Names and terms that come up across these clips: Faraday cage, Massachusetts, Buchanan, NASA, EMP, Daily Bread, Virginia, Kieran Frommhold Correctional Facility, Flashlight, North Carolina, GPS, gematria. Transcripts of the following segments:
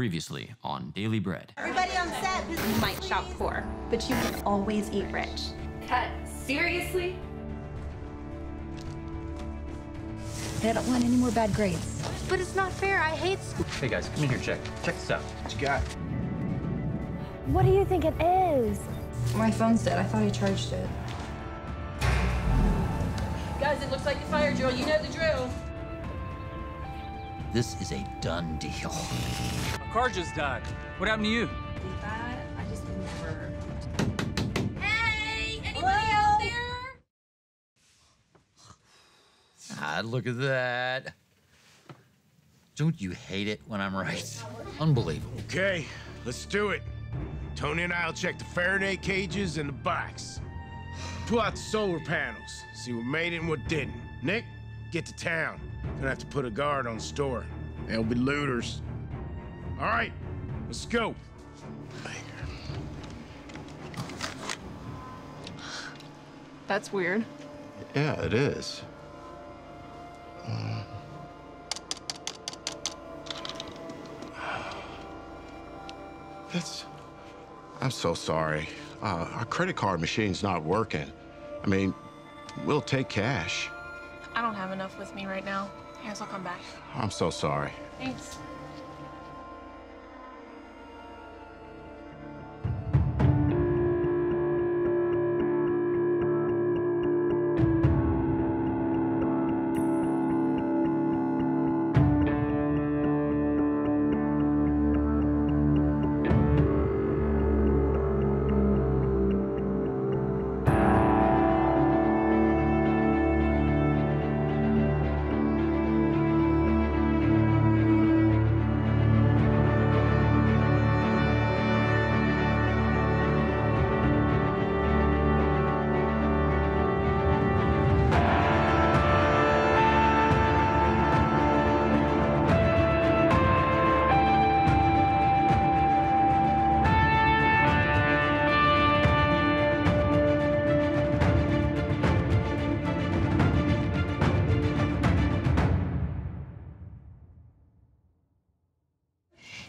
Previously on Daily Bread. Everybody on set, you might shop poor, but you can always eat rich. Cut. Seriously? I don't want any more bad grades. But it's not fair. I hate school. Hey guys, come in here, check this out. What you got? What do you think it is? My phone's dead. I thought I charged it. Guys, it looks like the fire drill. You know the drill. This is a done deal. My car just died. What happened to you? I just never. Hey, anybody out there? Ah, look at that. Don't you hate it when I'm right? Unbelievable. Okay, let's do it. Tony and I'll check the Faraday cages and the box. Pull out the solar panels. See what made it and what didn't. Nick, get to town. Gonna have to put a guard on the store. They'll be looters. All right, let's go. That's weird. Yeah, it is. I'm so sorry. Our credit card machine's not working. I mean, we'll take cash. I don't have enough with me right now. I guess I'll come back. I'm so sorry. Thanks.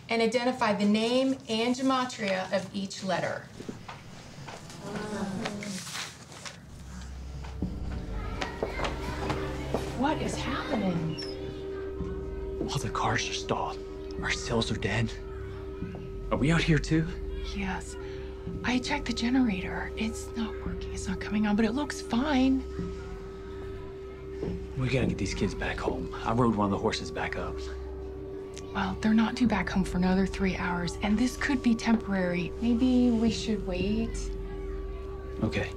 And identify the name and gematria of each letter. What is happening? All the cars are stalled. Our sales are dead. Are we out here too? Yes. I checked the generator. It's not working. It's not coming on, but it looks fine. We gotta get these kids back home. I rode one of the horses back up. Well, they're not due back home for another 3 hours, and this could be temporary. Maybe we should wait. Okay,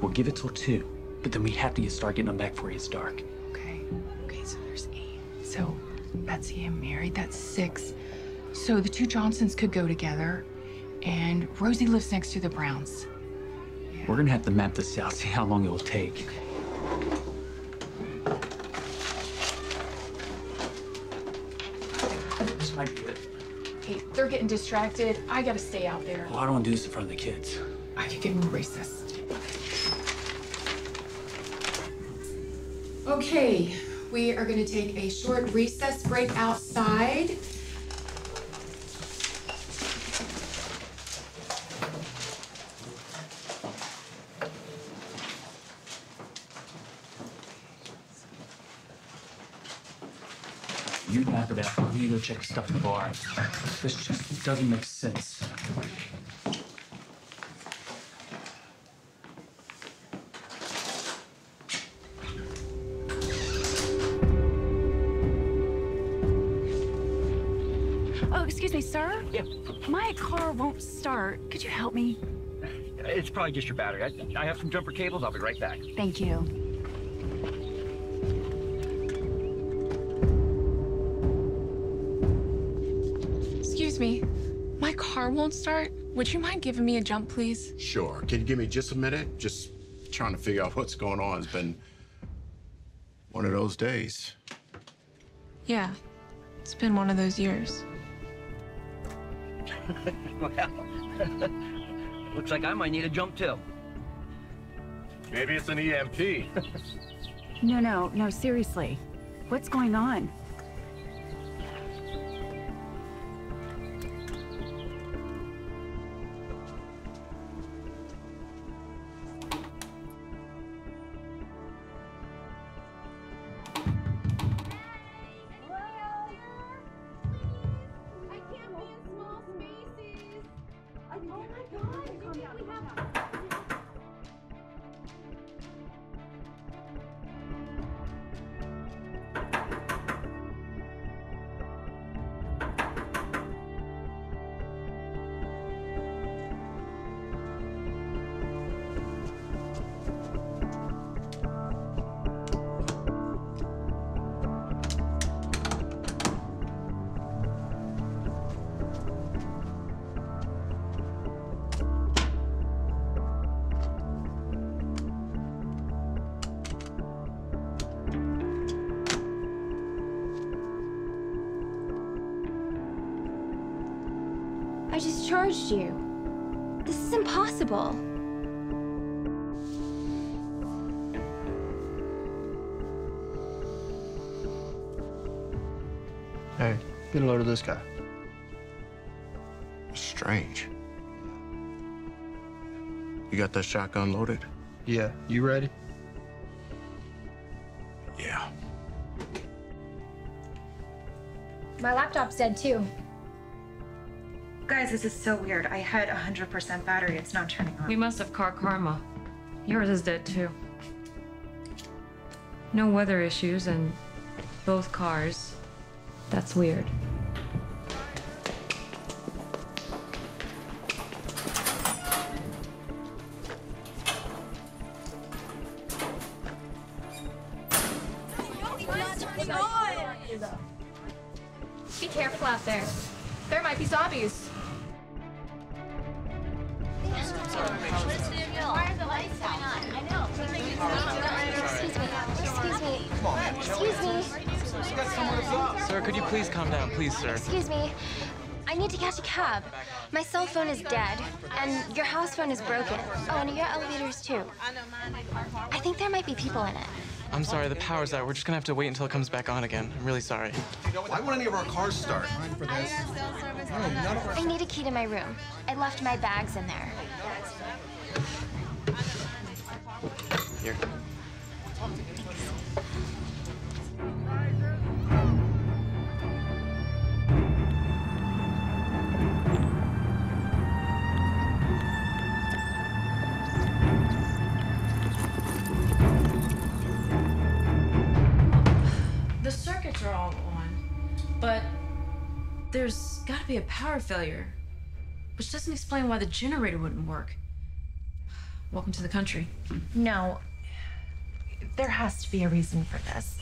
we'll give it till 2, but then we have to start getting them back before it gets dark. Okay, so there's 8. So Betsy and Mary, that's 6. So the 2 Johnsons could go together, and Rosie lives next to the Browns. Yeah. We're gonna have to map this out, see how long it will take. Okay. Hey, they're getting distracted. I gotta stay out there. Well, I don't want to do this in front of the kids. I could give them a recess. Okay, we are gonna take a short recess break outside. You knock it out. I'm gonna go check stuff in the bar. This just doesn't make sense. Oh, excuse me, sir? Yeah. My car won't start. Could you help me? It's probably just your battery. I have some jumper cables. I'll be right back. Thank you. Me. My car won't start. Would you mind giving me a jump, please? Sure. Can you give me just a minute? Just trying to figure out what's going on. It's been one of those days. Yeah, it's been one of those years. Well, looks like I might need a jump too. Maybe it's an EMP. No, seriously. What's going on? I discharged you. This is impossible. Hey, get a load of this guy. Strange. You got that shotgun loaded? Yeah. You ready? Yeah. My laptop's dead, too. Guys, this is so weird. I had 100% battery. It's not turning on. We must have car karma. Yours is dead, too. No weather issues and both cars. That's weird. Be careful out there. There might be zombies. Why are the lights out? I know. Excuse me. Sir, could you please calm down, please, sir? Excuse me. I need to catch a cab. My cell phone is dead, and your house phone is broken. Oh, and your elevators, too. I think there might be people in it. I'm sorry, the power's out. We're just gonna have to wait until it comes back on again. I'm really sorry. Why won't any of our cars start? I need a key to my room. I left my bags in there. Here. But there's got to be a power failure, which doesn't explain why the generator wouldn't work. Welcome to the country. No, there has to be a reason for this.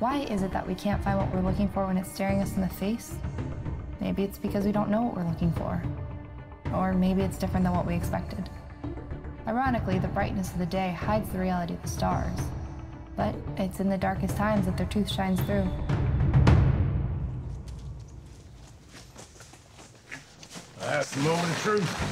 Why is it that we can't find what we're looking for when it's staring us in the face? Maybe it's because we don't know what we're looking for. Or maybe it's different than what we expected. Ironically, the brightness of the day hides the reality of the stars. But it's in the darkest times that their truth shines through. That's the moment of truth.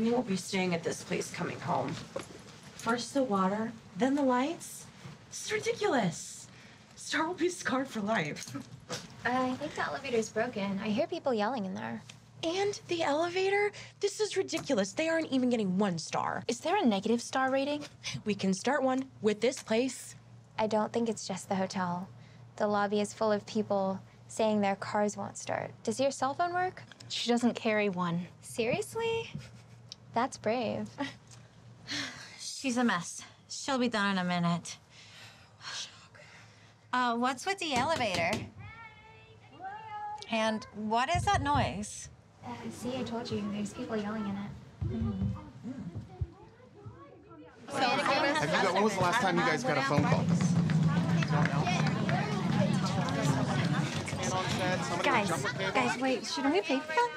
we won't be staying at this place coming home. First the water, then the lights. It's ridiculous. Star will be scarred for life. I think the elevator's broken. I hear people yelling in there. And the elevator? This is ridiculous. They aren't even getting 1 star. Is there a negative star rating? We can start one with this place. I don't think it's just the hotel. The lobby is full of people saying their cars won't start. Does your cell phone work? She doesn't carry one. Seriously? That's brave. She's a mess. She'll be done in a minute. What's with the elevator? And what is that noise? See, I told you, there's people yelling in it. So, when was the last time you guys got a phone call? Guys, wait, shouldn't we pay for them?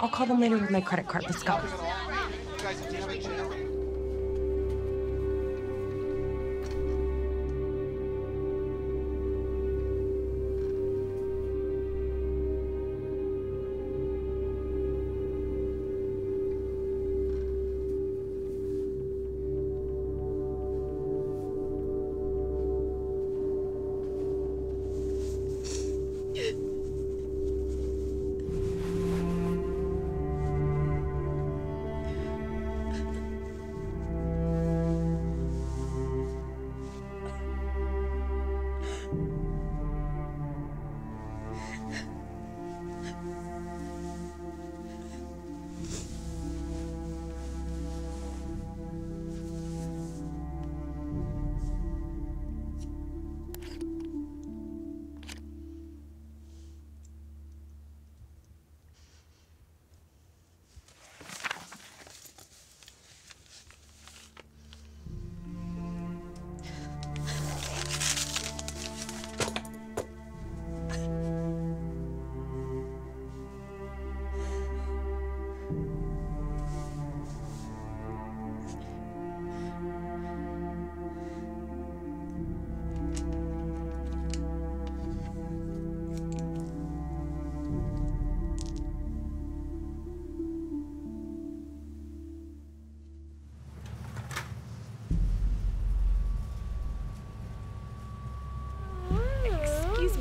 I'll call them later with my credit card. Let's go.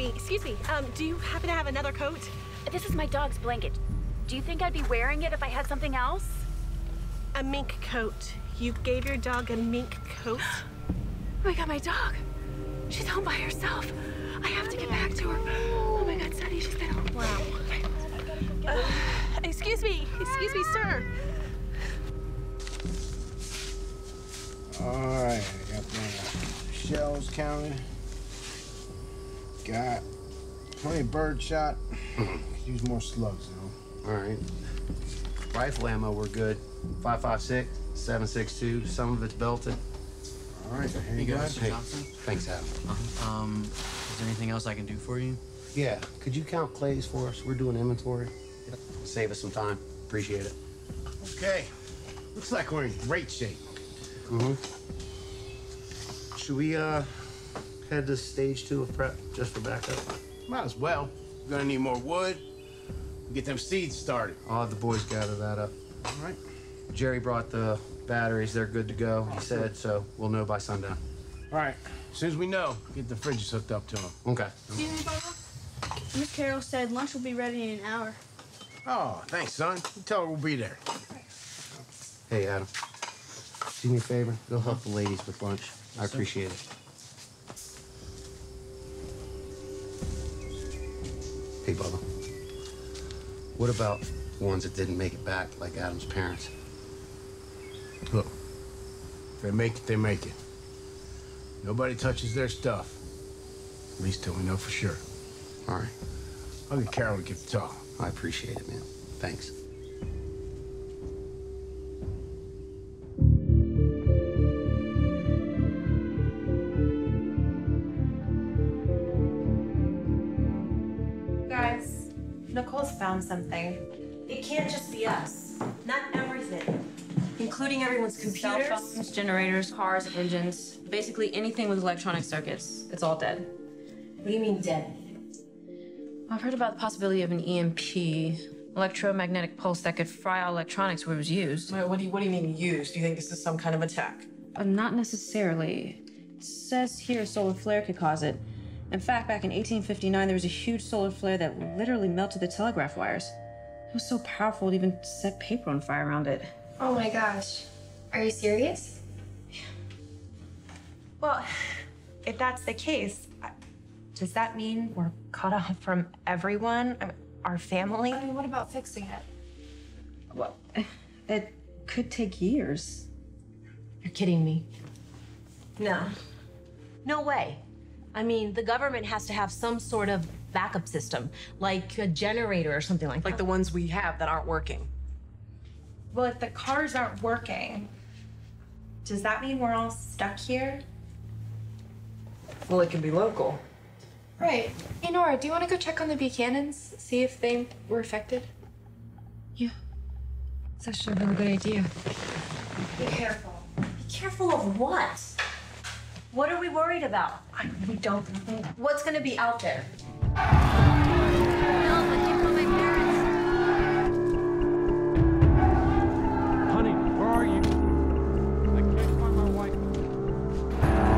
Excuse me, do you happen to have another coat? This is my dog's blanket. Do you think I'd be wearing it if I had something else? A mink coat. You gave your dog a mink coat? Oh my God, my dog. She's home by herself. I have to get back to her. Oh my God, Sunny, she's been home. Wow. Excuse me, sir. All right, I got my shells counted. Got plenty of bird shot. Could use more slugs, though. All right. Rifle ammo, we're good. 5.56, 7.62, some of it's belted. All right, here you go. Mr. Johnson? Thanks, Adam. Is there anything else I can do for you? Yeah, could you count clays for us? We're doing inventory. Yep. Save us some time. Appreciate it. Okay. Looks like we're in great shape. Mm-hmm. Should we, head to stage 2 of prep just for backup? Might as well. We're gonna need more wood. We'll get them seeds started. I'll have the boys gather that up. All right. Jerry brought the batteries. They're good to go. He said, so we'll know by sundown. All right. As soon as we know, get the fridges hooked up to them. Okay. Excuse me, Papa. Miss Carol said lunch will be ready in an hour. Oh, thanks, son. You tell her we'll be there. Hey, Adam. Do me a favor. Go help the ladies with lunch. Yes, I appreciate it. Hey, Bubba, what about ones that didn't make it back, like Adam's parents? Look, if they make it, they make it. Nobody touches their stuff, at least till we know for sure. All right. I'll get Carol to give the talk. I appreciate it, man. Thanks. Found something. It can't just be us. Not everything. Including everyone's computers, cell phones, generators, cars, engines. Basically anything with electronic circuits. It's all dead. What do you mean dead? I've heard about the possibility of an EMP. electromagnetic pulse that could fry all electronics where it was used. What do you mean used? Do you think this is some kind of attack? Not necessarily. It says here a solar flare could cause it. In fact, back in 1859, there was a huge solar flare that literally melted the telegraph wires. It was so powerful it even set paper on fire around it. Oh my gosh. Are you serious? Yeah. Well, if that's the case, does that mean we're cut off from everyone? I mean, our family? I mean, what about fixing it? Well, it could take years. You're kidding me. No. No way. I mean, the government has to have some sort of backup system, like a generator or something like that. Like the ones we have that aren't working. Well, if the cars aren't working, does that mean we're all stuck here? Well, it can be local. Right. Hey, Nora, do you want to go check on the Buchanans, see if they were affected? Yeah. That's actually a really good idea. Be careful. Be careful of what? What are we worried about? We don't know. What's going to be out there? Honey, where are you? I can't find my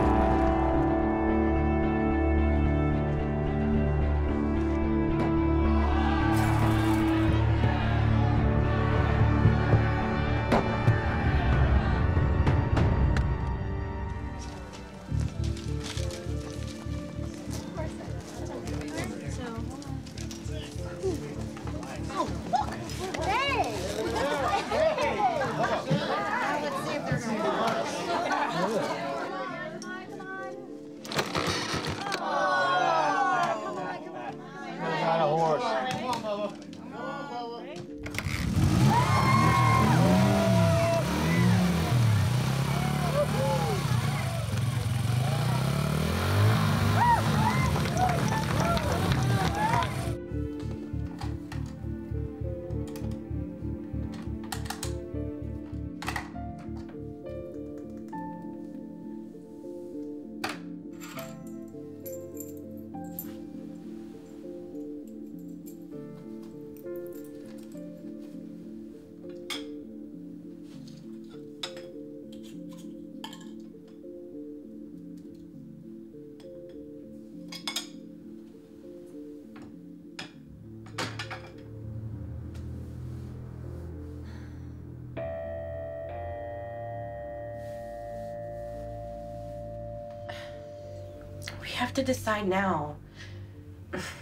We have to decide now.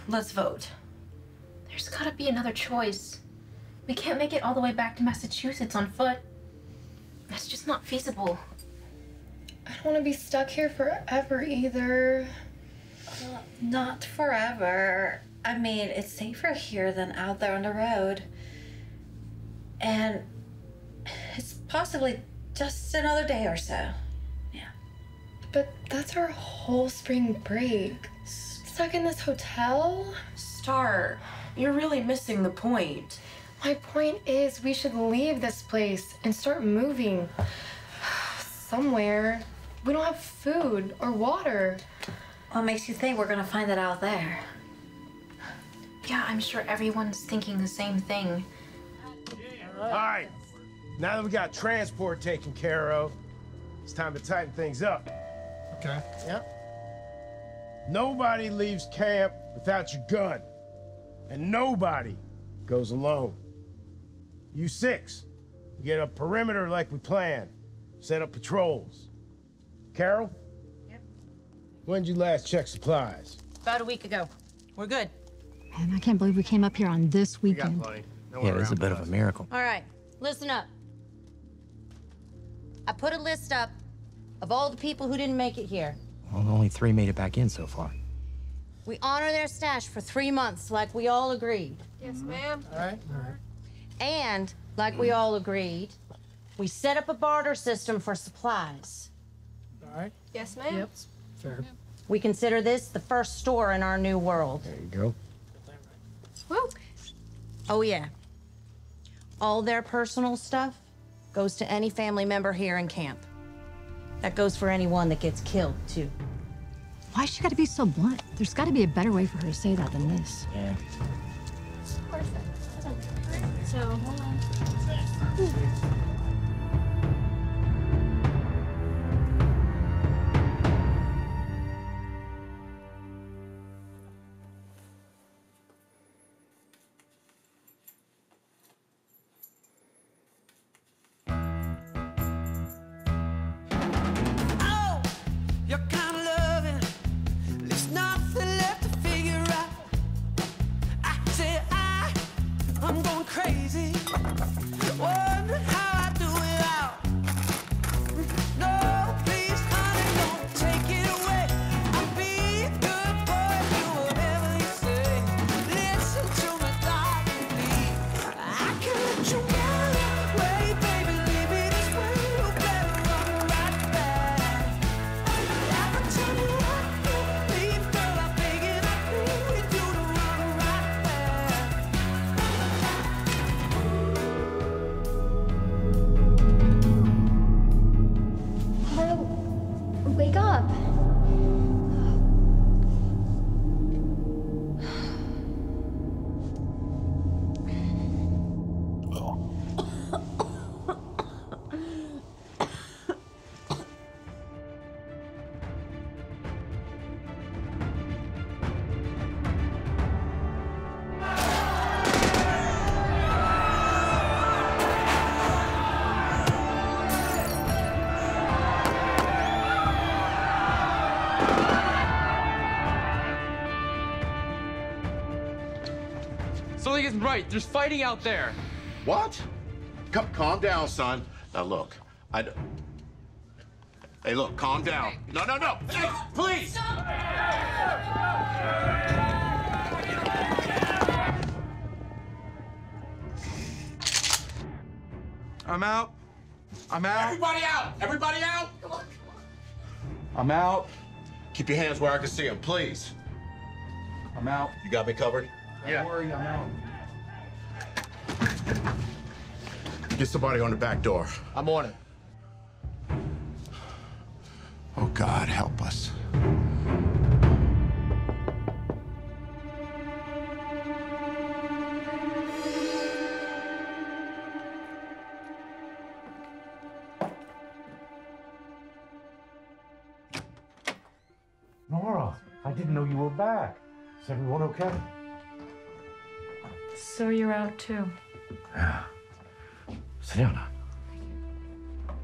Let's vote. There's gotta be another choice. We can't make it all the way back to Massachusetts on foot. That's just not feasible. I don't want to be stuck here forever either. Not forever. I mean, it's safer here than out there on the road. And it's possibly just another day or so. But that's our whole spring break. Stuck in this hotel? Star, you're really missing the point. My point is we should leave this place and start moving somewhere. We don't have food or water. What makes you think we're gonna find it out there? Yeah, I'm sure everyone's thinking the same thing. All right, now that we got transport taken care of, it's time to tighten things up. Okay. Yep. Nobody leaves camp without your gun. And nobody goes alone. You six, you get a perimeter like we planned. Set up patrols. Carol? Yep. When did you last check supplies? About a week ago. We're good. Man, I can't believe we came up here on this weekend. Yeah, it was a bit of a miracle. All right, listen up. I put a list up of all the people who didn't make it here. Well, only 3 made it back in so far. We honor their stash for 3 months, like we all agreed. Yes, ma'am. All right, all right. And, like we all agreed, we set up a barter system for supplies. All right. Yes, ma'am. Yep, fair. We consider this the first store in our new world. There you go. Woo. Oh, yeah. All their personal stuff goes to any family member here in camp. That goes for anyone that gets killed, too. Why's she gotta be so blunt? There's gotta be a better way for her to say that than this. Yeah. so hold on. Something isn't right. There's fighting out there. What? Calm down, son. Now look, Hey, look, calm down. No, no, no. Hey, please. Stop. I'm out. I'm out. Everybody out. Everybody out. Come on, come on. I'm out. Keep your hands where I can see them, please. I'm out. You got me covered? Yeah. Don't worry, I'm out. Get somebody on the back door. I'm on it. Oh, God, help us. Nora, I didn't know you were back. Is everyone okay? So you're out, too. Yeah. Sit down. Thank you.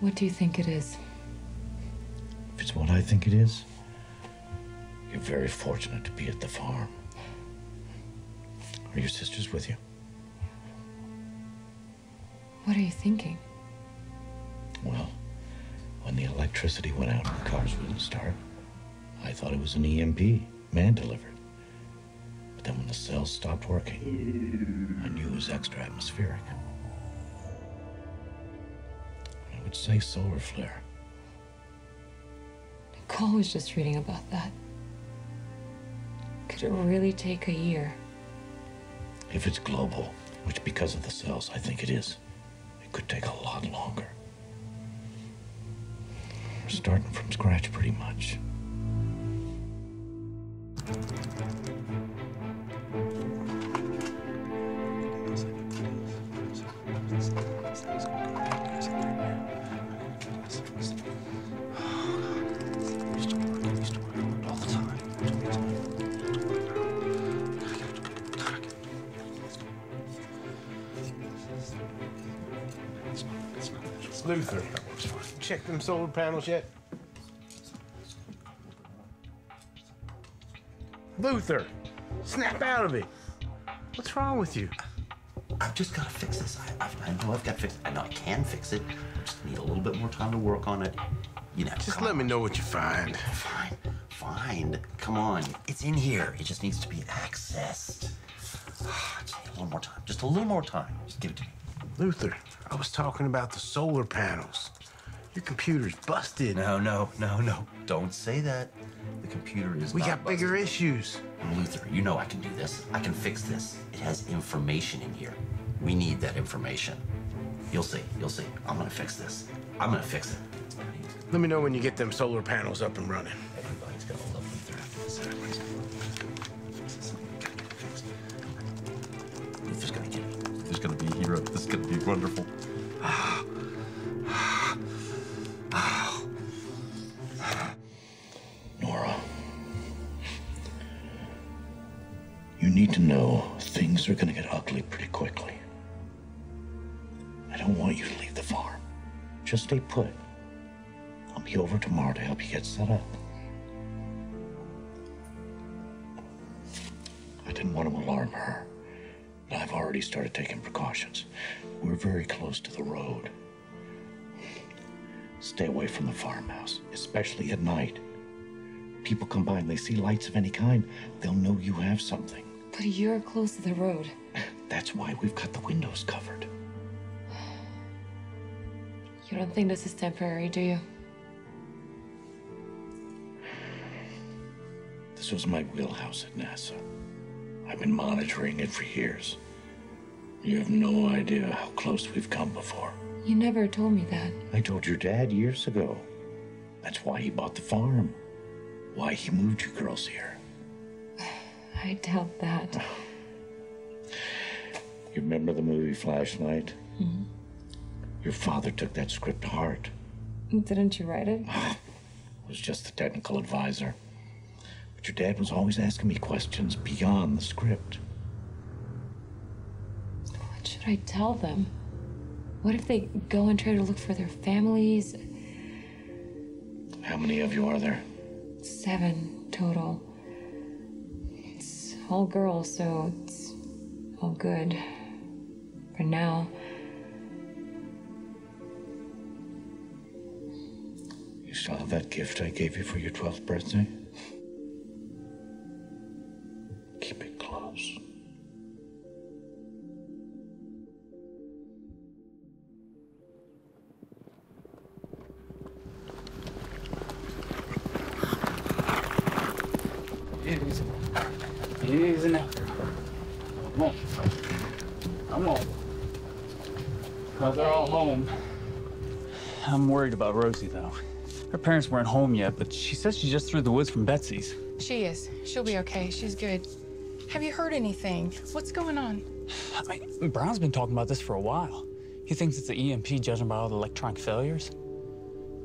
What do you think it is? If it's what I think it is, you're very fortunate to be at the farm. Are your sisters with you? What are you thinking? Well, when the electricity went out and the cars wouldn't start, I thought it was an EMP, man-delivered. But then when the cells stopped working, I knew it was extra-atmospheric. I would say solar flare. Nicole was just reading about that. Could it really take a year? If it's global, which because of the cells I think it is, it could take a lot longer. We're starting from scratch, pretty much. Luther. Check them solar panels yet? Luther, snap out of it. What's wrong with you? I've just got to fix this. I know I've got to fix it. I know I can fix it. I just need a little bit more time to work on it. You know. Just let me know what you find. Find. Come on. It's in here. It just needs to be accessed. I just need a little more time. Just a little more time. Just give it to me. Luther, I was talking about the solar panels. Your computer's busted. No. Don't say that. The computer is not busted. We got bigger issues. Luther, you know I can do this. I can fix this. It has information in here. We need that information. You'll see. You'll see. I'm going to fix this. I'm going to fix it. Let me know when you get them solar panels up and running. Everybody's going to love Luther. There's gonna be, a hero. This is gonna be wonderful. Nora, you need to know things are gonna get ugly pretty quickly. I don't want you to leave the farm. Just stay put. I'll be over tomorrow to help you get set up. I didn't want to alarm her, but I've already started taking precautions. We're very close to the road. Stay away from the farmhouse, especially at night. People come by and they see lights of any kind, they'll know you have something. But you're close to the road. That's why we've got the windows covered. You don't think this is temporary, do you? This was my wheelhouse at NASA. I've been monitoring it for years. You have no idea how close we've come before. You never told me that. I told your dad years ago. That's why he bought the farm. Why he moved you girls here. I doubt that. You remember the movie Flashlight? Mm-hmm. Your father took that script to heart. Didn't you write it? I was just the technical advisor. Your dad was always asking me questions beyond the script. What should I tell them? What if they go and try to look for their families? How many of you are there? 7 total. It's all girls, so it's all good. For now. You still have that gift I gave you for your 12th birthday? I'm worried about Rosie, though. Her parents weren't home yet, but she says she's just through the woods from Betsy's. She is. She'll be okay. She's good. Have you heard anything? What's going on? I mean, Brown's been talking about this for a while. He thinks it's the EMP, judging by all the electronic failures.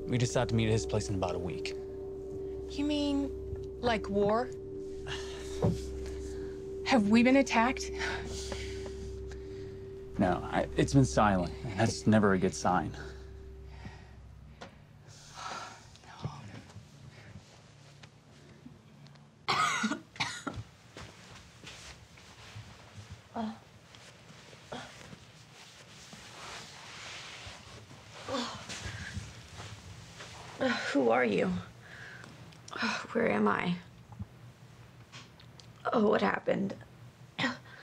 We decided to meet at his place in about a week. You mean, like war? Have we been attacked? No, it's been silent. That's never a good sign. Who are you? Oh, where am I? Oh, what happened?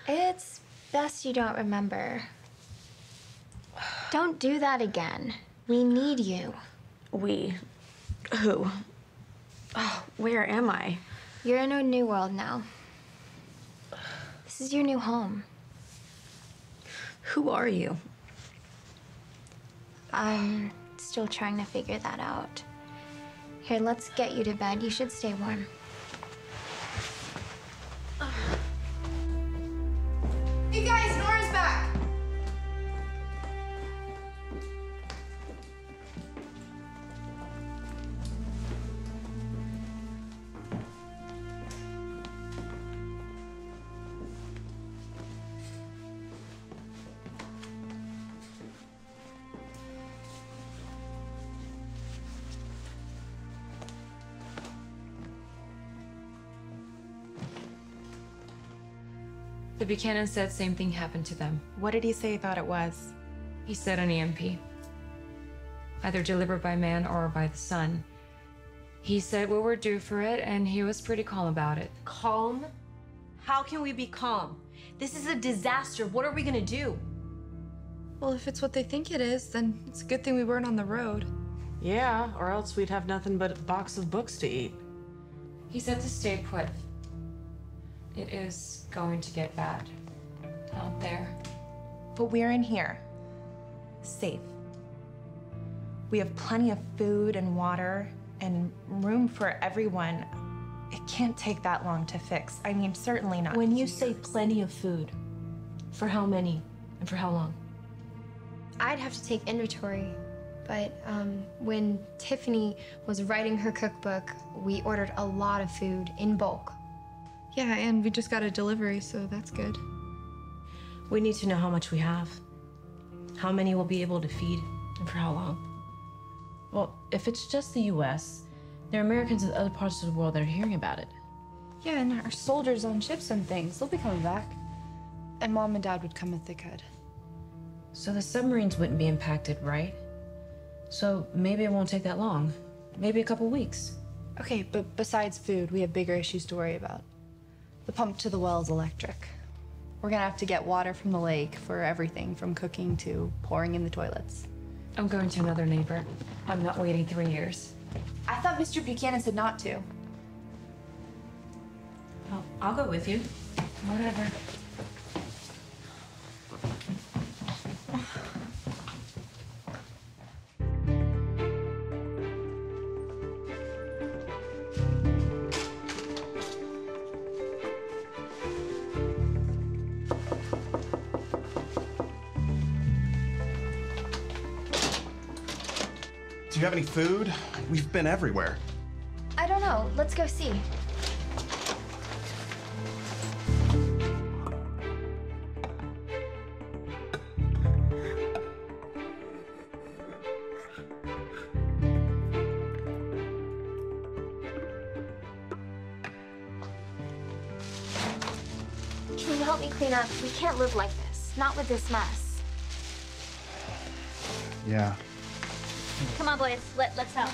It's best you don't remember. Don't do that again. We need you. We? Who? Oh, where am I? You're in a new world now. This is your new home. Who are you? I'm still trying to figure that out. Here, let's get you to bed. You should stay warm. Hey guys, Nora's back! Buchanan said same thing happened to them. What did he say he thought it was? He said an EMP. Either delivered by man or by the sun. He said we were due for it, and he was pretty calm about it. Calm? How can we be calm? This is a disaster. What are we gonna do? Well, if it's what they think it is, then it's a good thing we weren't on the road. Yeah, or else we'd have nothing but a box of books to eat. He said to stay put. It is going to get bad out there. But we're in here, safe. We have plenty of food and water and room for everyone. It can't take that long to fix. I mean, certainly not. When you say plenty of food, for how many and for how long? I'd have to take inventory, but when Tiffany was writing her cookbook, we ordered a lot of food in bulk. Yeah, and we just got a delivery, so that's good. We need to know how much we have, how many we'll be able to feed, and for how long. Well, if it's just the U.S., there are Americans in other parts of the world that are hearing about it. Yeah, and our soldiers on ships and things, they'll be coming back. And Mom and Dad would come if they could. So the submarines wouldn't be impacted, right? So maybe it won't take that long. Maybe a couple weeks. Okay, but besides food, we have bigger issues to worry about. The pump to the well is electric. We're gonna have to get water from the lake for everything from cooking to pouring in the toilets. I'm going to another neighbor. I'm not waiting 3 years. I thought Mr. Buchanan said not to. Well, I'll go with you. Whatever. Do you have any food? We've been everywhere. I don't know. Let's go see. Can you help me clean up? We can't live like this. Not with this mess. Yeah. Come on, boys. Let's help.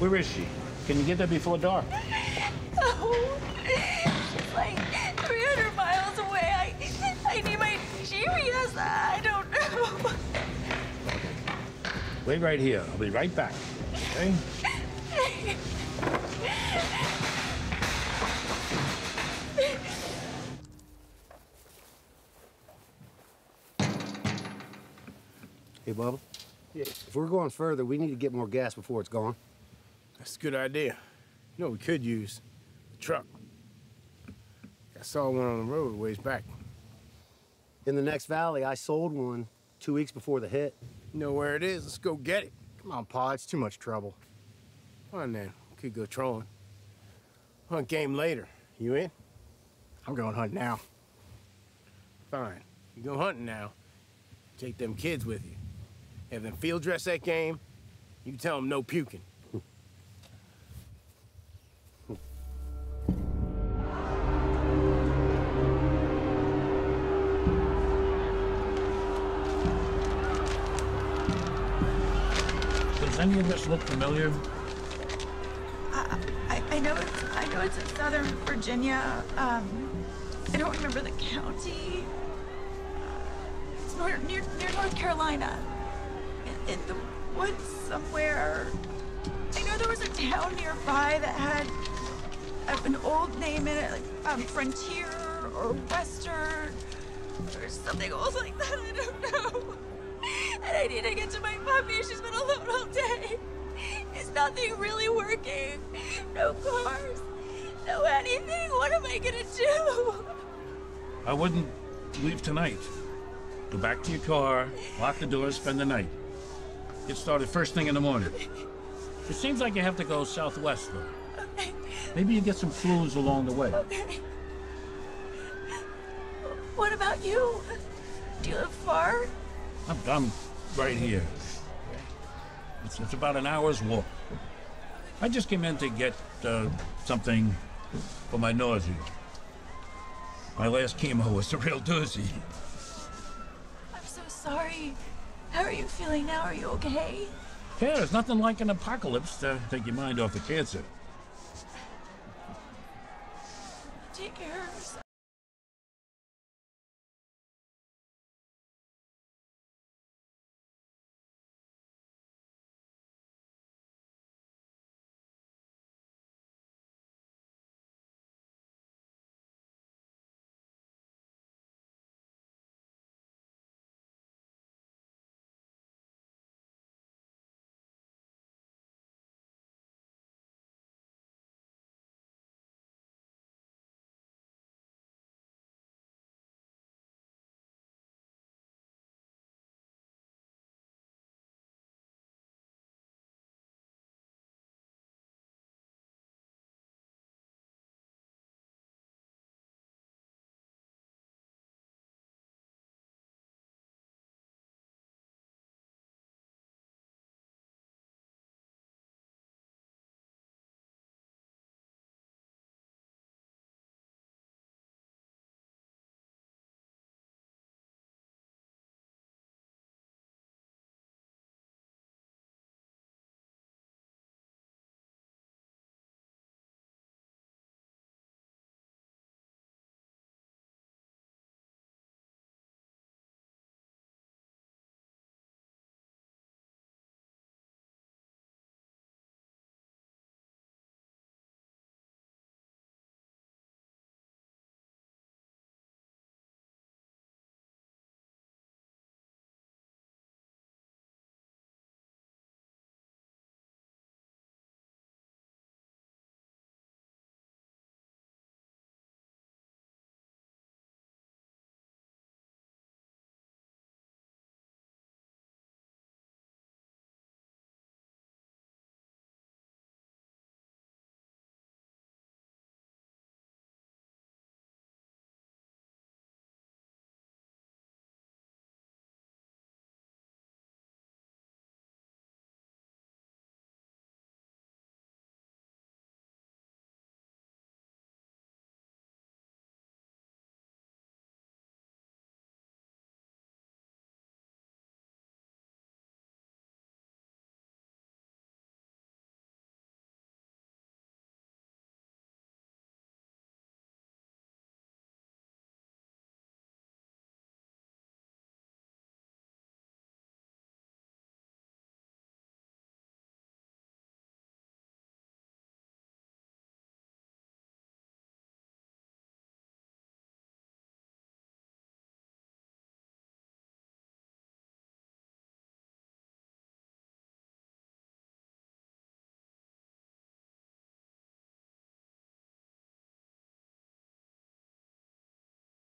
Where is she? Can you get there before dark? Oh, she's like 300 miles away. I need my GPS. I don't know. Wait right here. I'll be right back. Okay? Hey, Bubba. Yeah. If we're going further, we need to get more gas before it's gone. That's a good idea. You know, we could use the truck. I saw one on the road a ways back. In the next valley, I sold one 2 weeks before the hit. You know where it is? Let's go get it. Come on, Pa. It's too much trouble. Come on, then. We could go trolling. Hunt game later. You in? I'm going hunting now. Fine. You go hunting now. Take them kids with you. Have them field dress that game. You tell them no puking. Does any of this look familiar? I know it's in southern Virginia. I don't remember the county. It's near North Carolina. In the woods somewhere. I know there was a town nearby that had an old name in it, like Frontier or Western or something else like that. I don't know. And I need to get to my puppy. She's been alone all day. It's nothing really working. No cars, no anything. What am I gonna do? I wouldn't leave tonight. Go back to your car, lock the door, spend the night. Get started first thing in the morning. It seems like you have to go southwest, though. Okay. Maybe you get some clues along the way. Okay. What about you? Do you live far? I'm right here. It's about an hour's walk. I just came in to get something for my nausea. My last chemo was a real doozy. I'm so sorry. How are you feeling now? Are you okay? Yeah, there's nothing like an apocalypse to take your mind off the cancer. Take care of yourself.